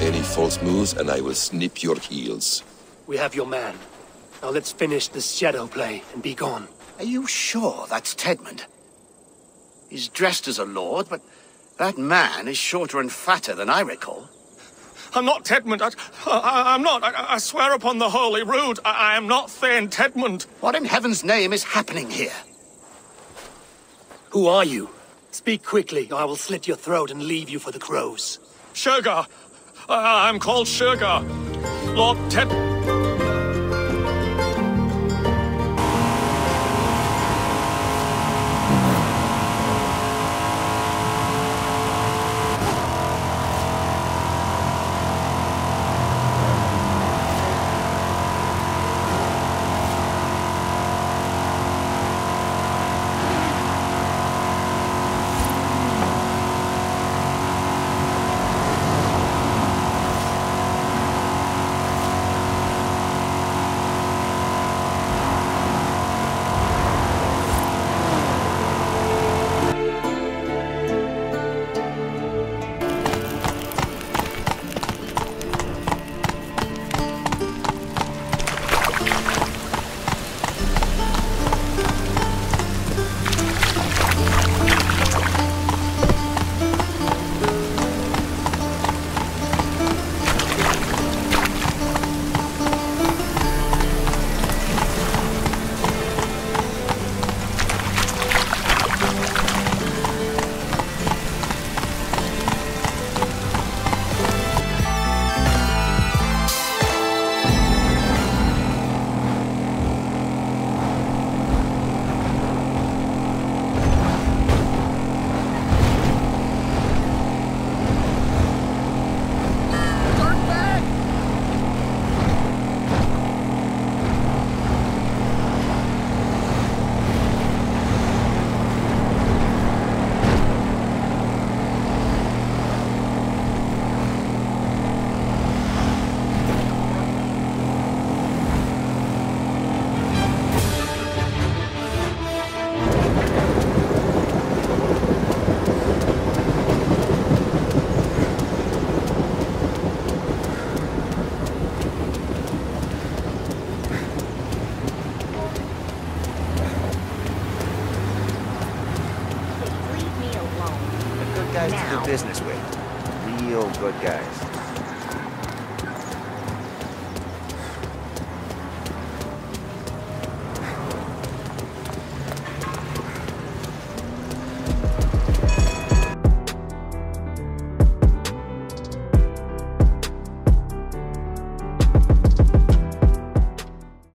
Any false moves, and I will snip your heels. We have your man. Now let's finish this shadow play and be gone. Are you sure that's Tedmund? He's dressed as a lord, but that man is shorter and fatter than I recall. I'm not Tedmund. I'm not. I swear upon the holy rood, I am not Thane Tedmund. What in heaven's name is happening here? Who are you? Speak quickly, or I will slit your throat and leave you for the crows. Shergar! I'm called Shergar, Lord Ted... Guys to do business with. Real good guys.